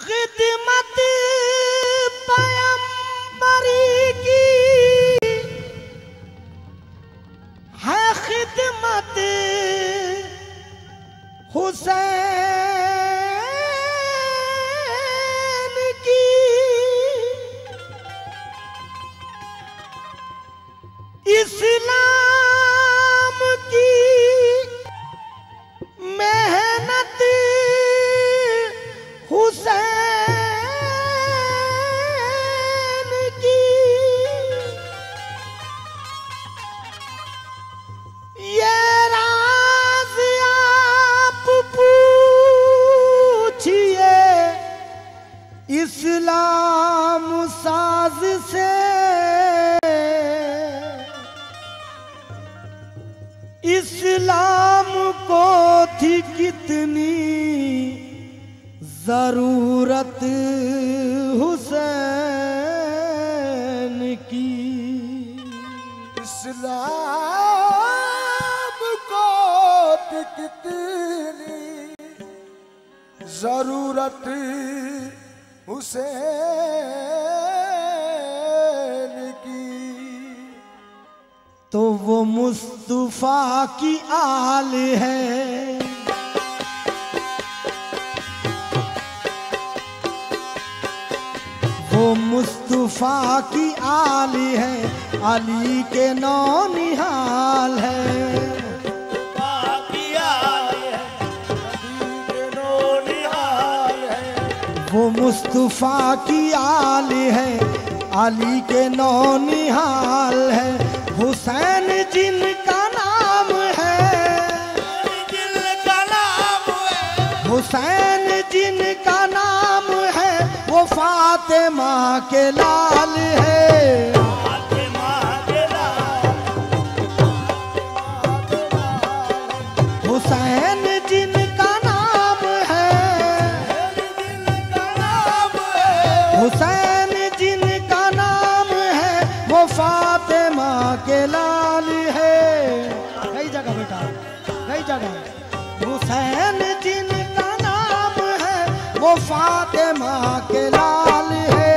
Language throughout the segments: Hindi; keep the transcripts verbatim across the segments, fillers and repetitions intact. खिदमत पैगंबरी की है, खिदमत हुसैन की। इस्लाम की मेहनत हुसैन की, ये राज आप पूछिए इस्लाम साज से। इस्लाम को थी कितनी जरूरत हुसैन की, इस्लाम को कितनी जरूरत हुसैन की। तो वो मुस्तफा की आल है, मुस्तफा की आली है, अली के नौनिहाल है, वो मुस्तफा की आली है, अली के नौनिहाल है। हुसैन जिनका नाम है, जिनका नाम है हुसैन, जिनका नाम है वो फातिमा के लाल है, फातिमा के लाल, हुसैन जिनका नाम है, जिनका नाम है हुसैन, जिनका नाम है वो फातिमा के लाल है। कई जगह बेटा, कई जगह हुसैन जिनका नाम है वो फातिमा के लाल है,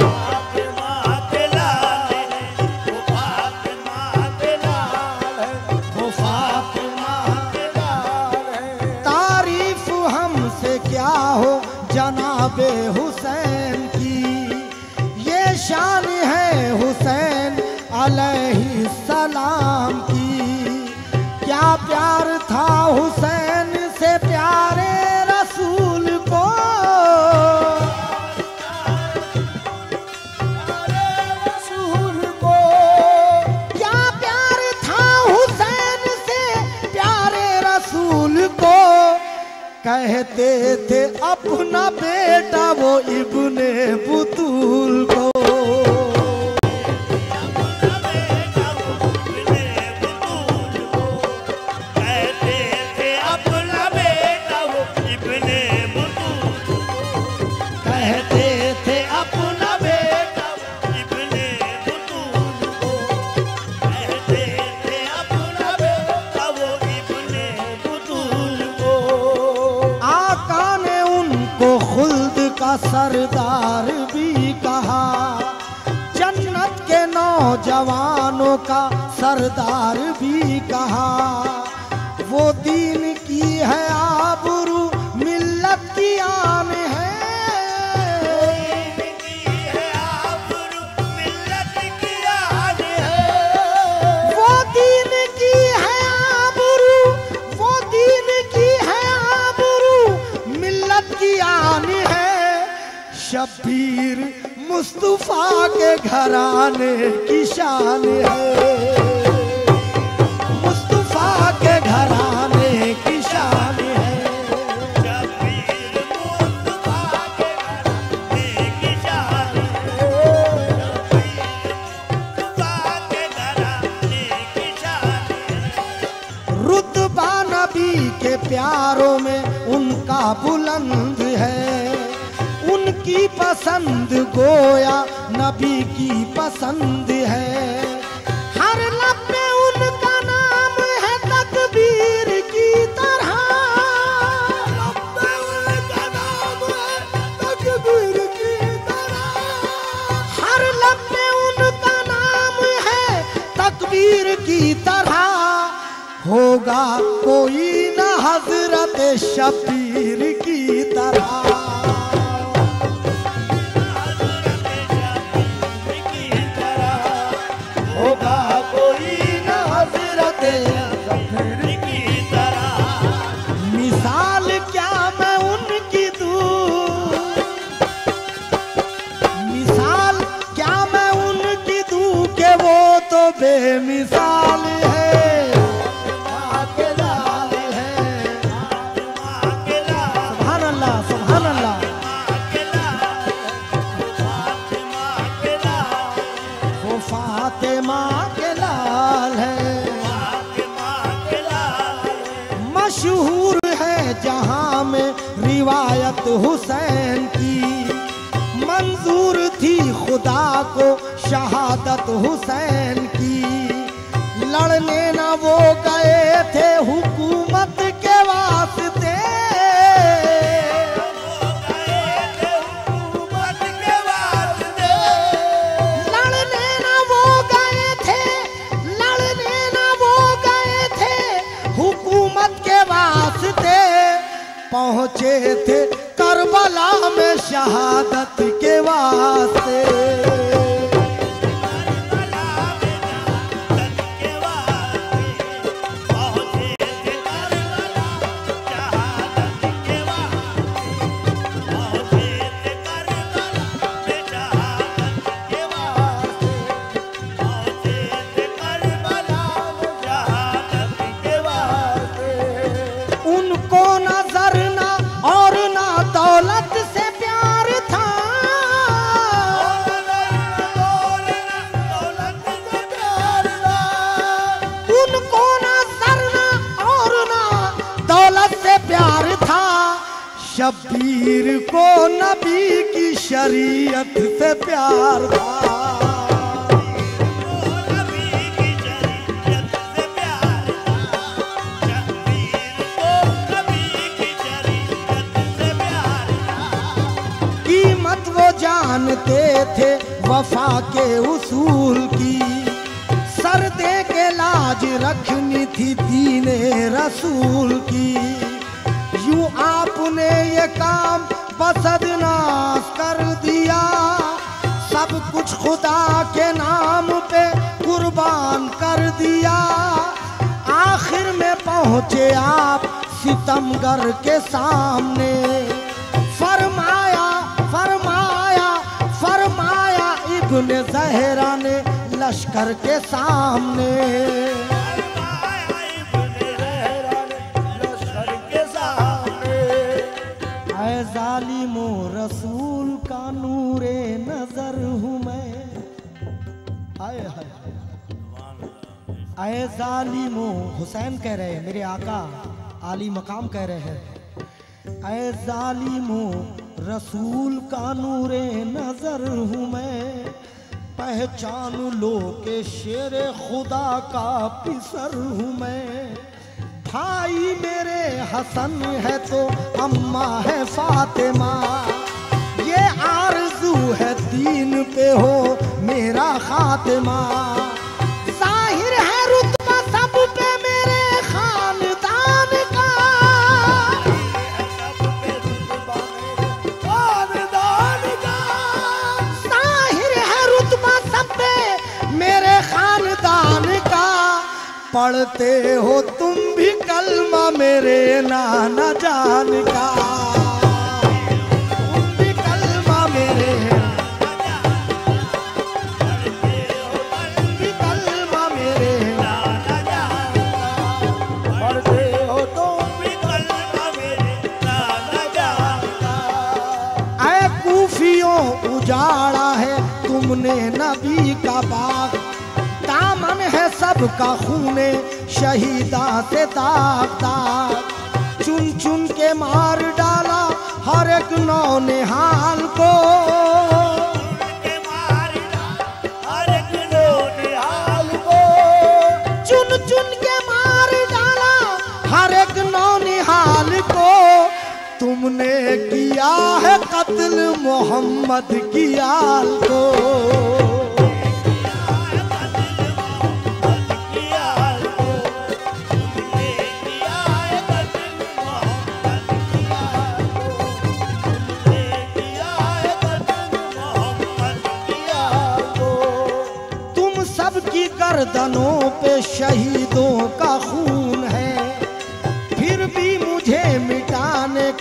फातिमा के लाल है, वो फातिमा के लाल है, वो फातिमा के लाल है। तारीफ हमसे क्या हो जनाबे हुसैन की, ये शान है हुसैन अलैहि सलाम की। क्या प्यार था हुसैन से प्यारे रसूल को, कहते थे अपना बेटा वो इब्ने बतूल को, अपना बेटा वो इब्ने बतूल को, कहते थे अपना बेटा वो इब्ने बतूल को, कहते थे अपना बेटा वो इब्ने बतूल को, कहते थे अपना बेटा वो इब्ने बतूल को। आका ने उनको खुल्द का सरदार भी कहा, जन्नत के नौजवानों का सरदार भी कहा। वो दीन की है आबरू, मिल्लत की आन है, दीन की है आबरू, मिल्लत की आन है, वो दीन की है आबरू, वो दीन की है आबरू, मिल्लत की आन है। शब्बीर मुस्तफा के घराने की शान है, मुस्तफा के घराने की शान है, शब्बीर मुस्तफा के घराने की शान है, शब्बीर मुस्तफा के घराने की शान है। रुतबा नबी के प्यारों में उनका बुलंद है, उनकी पसंद गोया नबी की पसंद है। हर लब पे उनका नाम है तकबीर की तरह, लब पे उनका नाम है होगा कोई ना हजरत शबीर की तरह, हजरत शबीर की तरह होगा कोई ना हजरत शबीर की तरह। मिसाल क्या मैं उनकी दूं, मिसाल क्या मैं उनकी दूं के वो तो बेमिसाल है। मशहूर है जहां में रिवायत हुसैन की, मंजूर थी खुदा को शहादत हुसैन की। लड़ने न वो गए थे हुकूमत के वास्ते, पहुँचे थे करबला में शहादत के वास्ते, करबला में शहादत के वास्ते, पहुँचे थे करबला शहादत के वास्ते, पहुँचे थे करबला में शहादत के वास्ते, पहुँचे थे करबला में शहादत के वास्ते। उनको ना शबीर को नबी की शरीयत से प्यार था, नबी की शरीयत से प्यार था, शबीर को नबी की शरीयत से प्यार था। कीमत वो जानते थे वफा के उसूल की, सरदे के लाज रखनी थी दीने रसूल की। यूं आपने ये काम बदनाम कर दिया, सब कुछ खुदा के नाम पे कुर्बान कर दिया। आखिर में पहुँचे आप सितमगर के सामने, फरमाया फरमाया फरमाया इब्ने ज़हरा ने लश्कर के सामने, जालिमो रसूल का नूरे नजर हूँ मैं, आए हाय आए जालिमो। हुसैन कह रहे हैं, मेरे आका आली मकाम कह रहे हैं, आए जालिमो रसूल का नूरे नजर हूँ मैं, पहचान लो के शेरे खुदा का पिसर हूँ मैं। भाई मेरे हसन है तो अम्मा है फातिमा, ये आरज़ू है दीन पे हो मेरा खातिमा। जाहिर है रुतबा सब पे मेरे खानदान का, खानदान का जाहिर है रुतबा सब पे मेरे खानदान का। पढ़ते हो तुम भी कलमा मेरे नाना जान का, तुम भी कलमा मेरे तुम भी कलमा मेरे नाना जान का, पढ़ते हो तुम भी कलमा मेरे नाना जान का। ऐ कूफियों उजाड़ा है तुमने नबी का बाग, दामन है सबका खूने शहीदा से दाग दाग। चुन चुन के मार डाला हर एक नौनिहाल को, के मार हर एक नौनिहाल को, चुन चुन के मार डाला हर एक नौनिहाल को। तुमने किया है कत्ल मोहम्मद की आल को,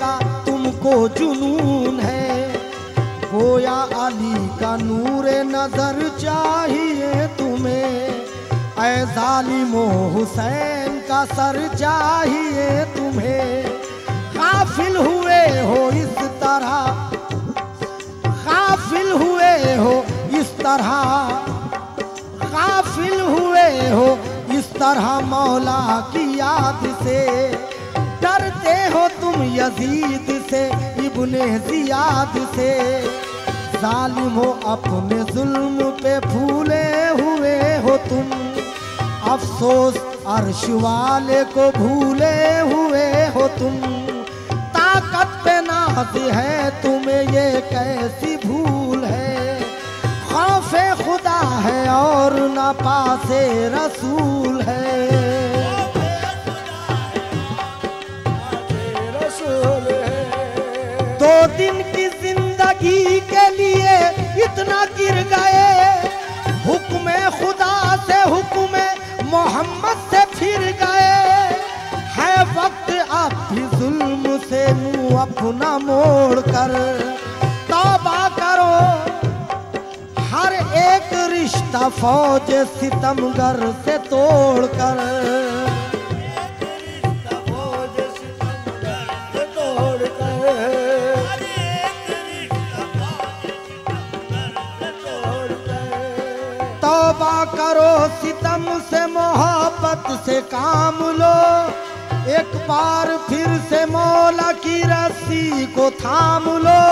का तुमको जुनून है, गोया अली का नूरे नजर चाहिए तुम्हें, ऐ जालिमो हुसैन का सर चाहिए तुम्हें। गाफिल हुए हो इस तरह, गाफिल हुए हो इस तरह, गाफिल हुए हो इस तरह मौला की याद से, डरते हो तुम यजीद से इब्ने ज़ियाद से। जालिम हो अपने जुल्म पे फूले हुए हो तुम, अफसोस अर्श वाले को भूले हुए हो तुम। ताकत पे नाज है तुम्हें ये कैसी भूल है, खौफे खुदा है और ना पासे रसूल है। दो दिन की जिंदगी के लिए इतना गिर गए, हुक्मे खुदा से हुक्मे मोहम्मद से फिर गए। है वक्त अब भी जुल्म से मुँह अपना मोड़ कर तौबा करो, हर एक रिश्ता फौज सितमगर से तोड़ कर। तौबा करो सितम से मोहब्बत से काम लो, एक बार फिर से मौला की रस्सी को थाम लो।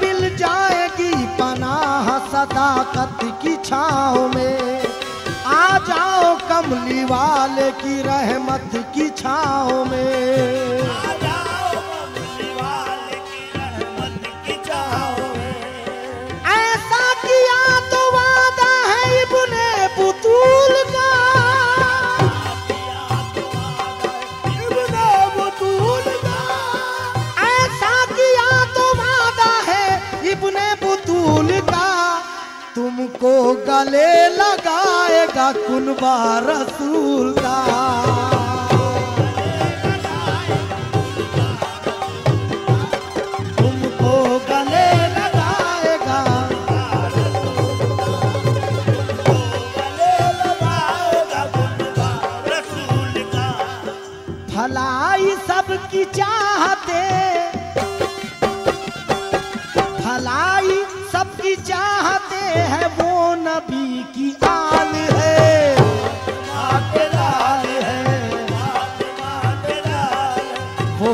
मिल जाएगी पनाह सदाकत की छाँव में, आ जाओ कमली वाले की रहमत की छाँव में। आ जाओ कमली वाले की रहमत की छाँव में। ऐसा किया तो तुमको गले लगाएगा कुनबा रसूल का, तुमको गले लगाएगा, तुमको गले लगाएगा कुनबा रसूल का। भलाई सबकी चाहते, भलाई सबकी चाहते है, वो नबी की आल है, लाल है, वो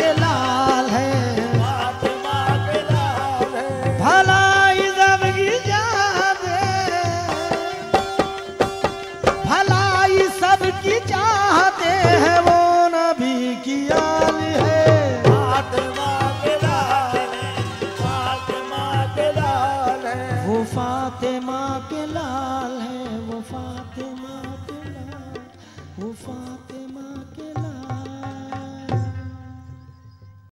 के लाल है, भला सबकी चाहते, भलाई सबकी चाहते है, वो नबी की आल।